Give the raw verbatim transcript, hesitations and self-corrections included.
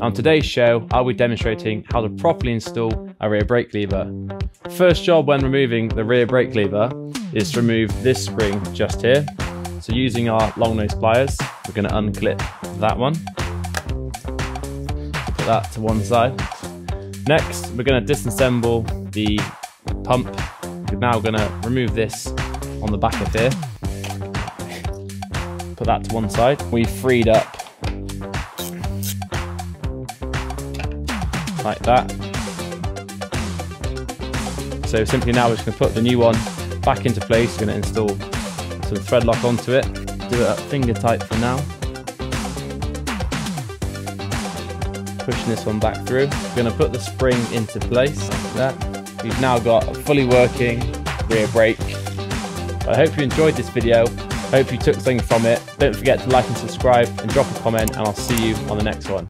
On today's show, I'll be demonstrating how to properly install a rear brake lever. First job when removing the rear brake lever is to remove this spring just here. So using our long nose pliers, we're going to unclip that one. Put that to one side. Next, we're going to disassemble the pump. We're now going to remove this on the back of here. Put that to one side. We freed up like that. So simply now we're just going to put the new one back into place. We're going to install some thread lock onto it. Do it up finger tight for now. Pushing this one back through. We're going to put the spring into place like that. We've now got a fully working rear brake. I hope you enjoyed this video. Hope you took something from it. Don't forget to like and subscribe and drop a comment, and I'll see you on the next one.